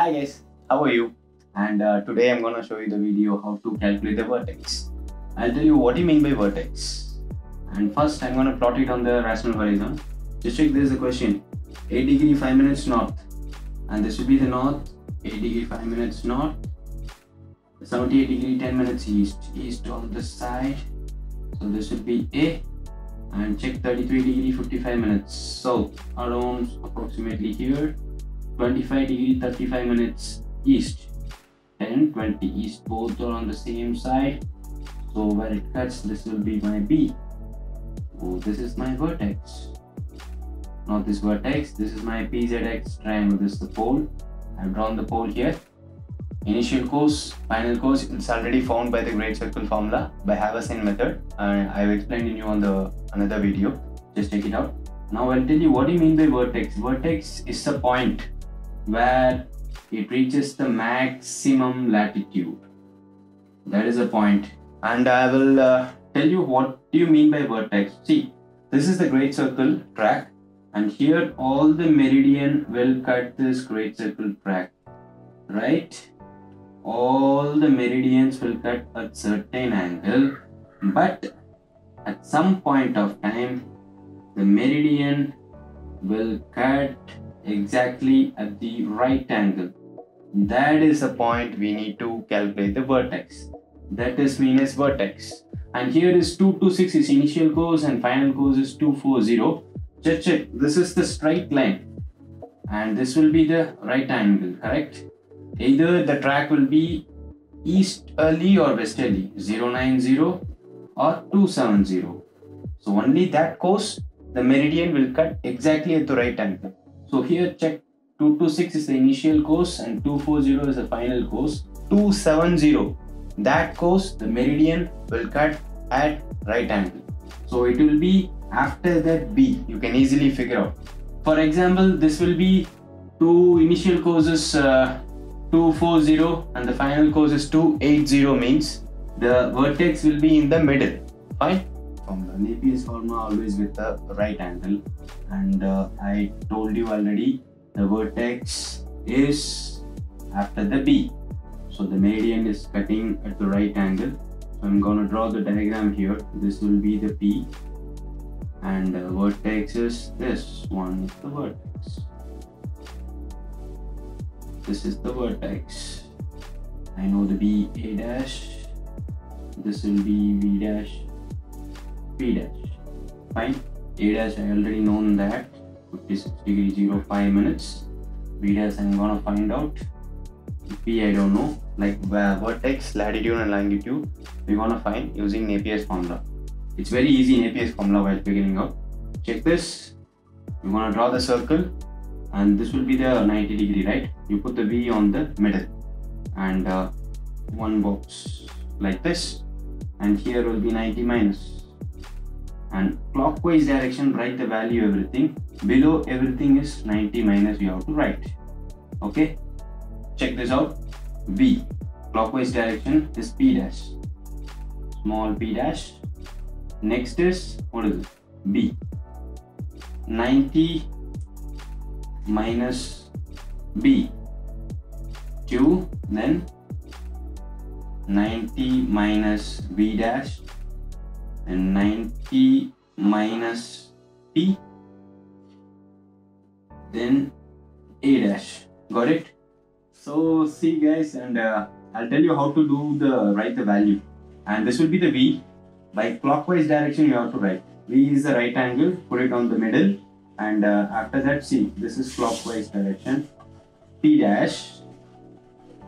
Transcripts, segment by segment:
Hi guys, how are you? And today I'm gonna show you the video how to calculate the vertex. I'll tell you what you mean by vertex. And first I'm gonna plot it on the rational horizon. Just check, there's a question. 8 degree 5 minutes north. And this will be the north, 8 degree 5 minutes north. 78 degree 10 minutes east on this side. So this should be A. And check 33 degree 55 minutes south, around approximately here. 25 degree 35 minutes east, 10 20 east, both are on the same side, so where it cuts, this will be my B. So this is my vertex. Not this vertex, this is my PZX triangle. This is the pole. I've drawn the pole here. Initial course, final course, it's already found by the great circle formula by haversine method, and I've explained in you on the another video. Just check it out. Now I'll tell you what do you mean by vertex. Vertex is a point where it reaches the maximum latitude. That is a point. And I will tell you what do you mean by vertex. See, this is the great circle track, and here all the meridian will cut this great circle track, right? All the meridians will cut at certain angle, but at some point of time the meridian will cut exactly at the right angle. That is a point we need to calculate the vertex. That is mean as vertex. And here is 226 is initial course and final course is 240. Just check, this is the straight line and this will be the right angle, correct? Either the track will be easterly or westerly, 090 or 270. So only that course the meridian will cut exactly at the right angle. So here check, 226 is the initial course and 240 is the final course. 270, that course the meridian will cut at right angle. So it will be after that B. You can easily figure out. For example, this will be two initial courses 240 and the final course is 280, means the vertex will be in the middle. Fine. Napier's formula, always with the right angle, and I told you already the vertex is after the B, so the meridian is cutting at the right angle. So I'm gonna draw the diagram here. This will be the P, and the vertex is this one. Is the vertex. This is the vertex. I know the B A dash. This will be B dash. B dash. Fine. A dash I already known that, 56 degree 05 minutes. B dash I'm gonna find out. P I don't know. Like vertex, latitude and longitude we're gonna find using Napier's formula. It's very easy, Napier's formula, while figuring out. Check this. You're gonna draw the circle and this will be the 90 degree, right? You put the B on the middle and one box like this, and here will be 90 minus. And clockwise direction, write the value, everything below, everything is 90 minus we have to write. Okay, check this out. B, clockwise direction is P dash, small p dash. Next is, what is it? B, 90 minus B, Q, then 90 minus B dash, and 90 minus P, then A dash. Got it? So see guys, and I'll tell you how to do the write the value. And this will be the V. By clockwise direction you have to write. V is the right angle, put it on the middle, and after that see, this is clockwise direction. P dash.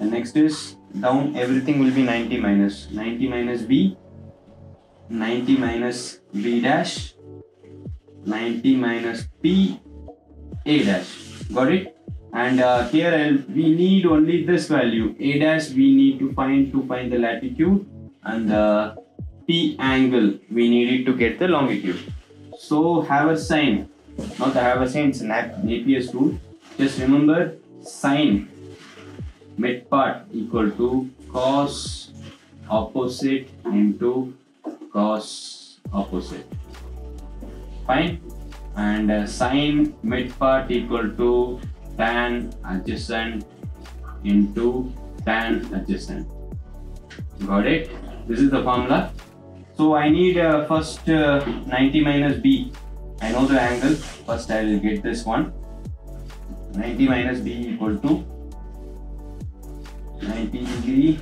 And next is down, everything will be 90 minus B, 90 minus B dash, 90 minus P, A dash. Got it? And here we need only this value A dash. We need to find the latitude, and the P angle we needed to get the longitude. So haversine, not the haversine, it's Napier's rule. Just remember, sine mid part equal to cos opposite into cos opposite. Fine. And sine mid part equal to tan adjacent into tan adjacent. Got it? This is the formula. So I need first 90 minus b. I know the angle. First I will get this one. 90 minus b equal to 90 degree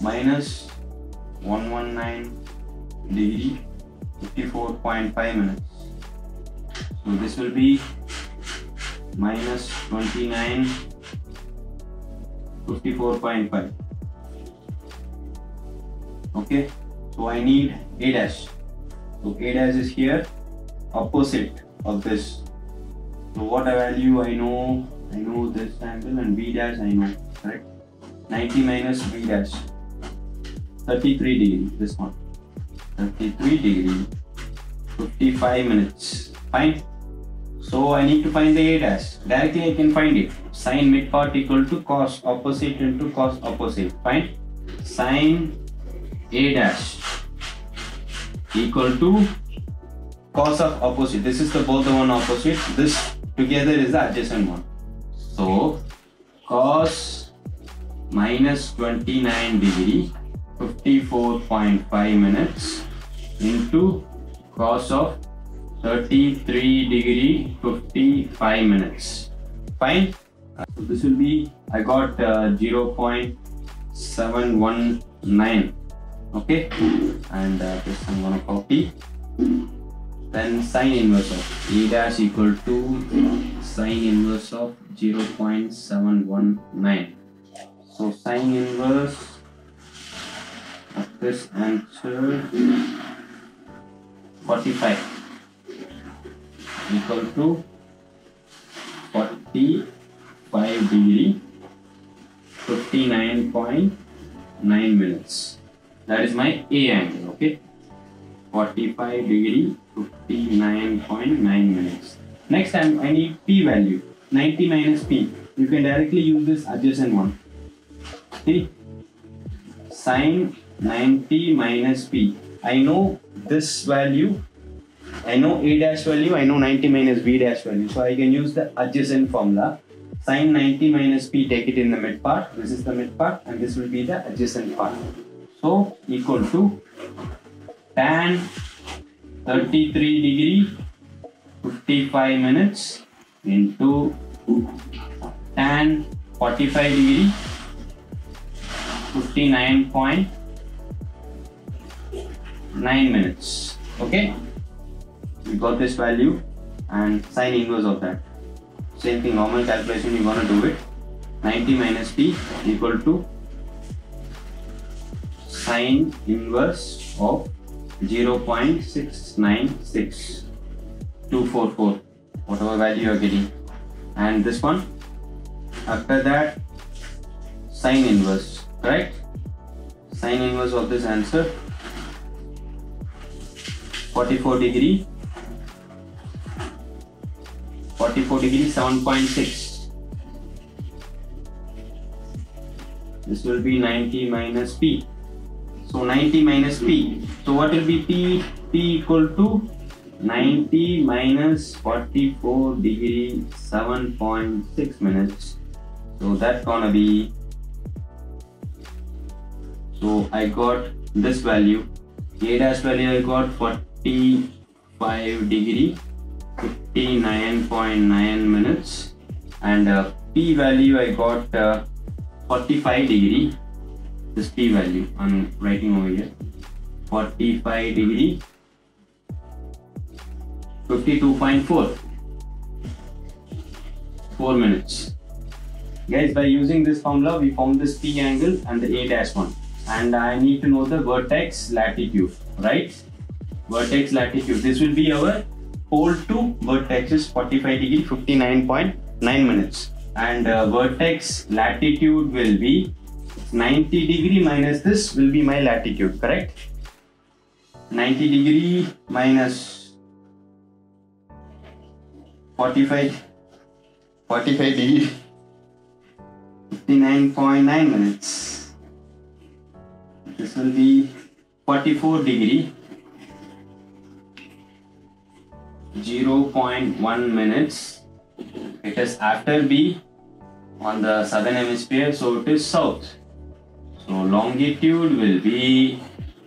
minus 119 degree 54.5 minutes. So this will be minus 29 54.5. Okay, so I need a dash. So a dash is here, opposite of this. So what value I know? I know this angle, and b dash I know, correct? 90 minus b dash, 33 degree. This one, 33 degree, 55 minutes. Fine. So I need to find the a dash. Directly I can find it. Sine mid part equal to cos opposite into cos opposite. Fine. Sine a dash equal to cos of opposite. This is the both the one opposite. This together is the adjacent one. So cos minus 29 degree 54.5 minutes into cos of 33 degree 55 minutes. Fine. So this will be, I got 0.719. Okay, and this I'm gonna copy. Then sine inverse of a dash equal to sine inverse of 0.719. So sine inverse of this answer 45 equal to 45 degree 59.9 minutes. That is my A angle. Okay, 45 degree 59.9 minutes. Next time I need P value. 90 minus P. You can directly use this adjacent one. See, sine 90 minus P. I know this value. I know a dash value. I know 90 minus b dash value. So I can use the adjacent formula. Sine 90 minus p. Take it in the mid part. This is the mid part, and this will be the adjacent part. So equal to tan 33 degree 55 minutes into tan 45 degree 59.9 minutes. Okay. You got this value and sine inverse of that. Same thing, normal calculation you wanna do it. 90 minus p equal to sine inverse of 0.696244, whatever value you are getting. And this one, after that, sine inverse, correct? Sine inverse of this answer 44 degree. 44 degree 7.6. This will be 90 minus p. So 90 minus p. So what will be p? P equal to 90 minus 44 degree 7.6 minutes. So that's gonna be. So I got this value. A dash value I got 45 degree 59.9 minutes, and p value I got 45 degree. This p value I'm writing over here, 45 degree 52.4 minutes. Guys, by using this formula we found this p angle and the a dash one, and I need to know the vertex latitude, right? Vertex latitude, this will be our pole to vertex is 45 degree 59.9 minutes, and vertex latitude will be 90 degree minus this will be my latitude, correct? 90 degree minus 45 degree 59.9 minutes. This will be 44 degree 0.1 minutes. Okay, it is after B on the southern hemisphere, so it is south. So longitude will be,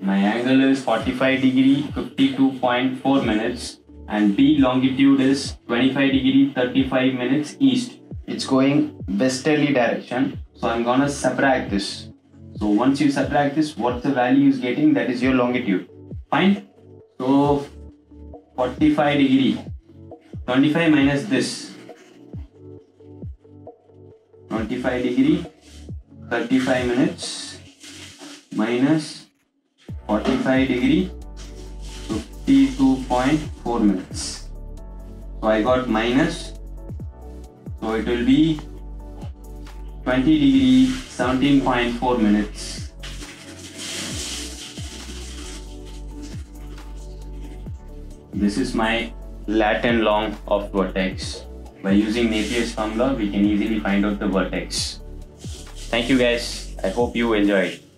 my angle is 45 degrees, 52.4 minutes, and B longitude is 25 degrees, 35 minutes east. It's going westerly direction. So I'm gonna subtract this. So once you subtract this, what's the value is getting? That is your longitude. Fine. So 45 degrees, 25 minus this, 25 degrees, 35 minutes, minus 45 degrees, 52.4 minutes. So I got minus, so it will be 20 degrees, 17.4 minutes. This is my lat and long of vertex. By using Napier's formula, we can easily find out the vertex. Thank you guys. I hope you enjoyed.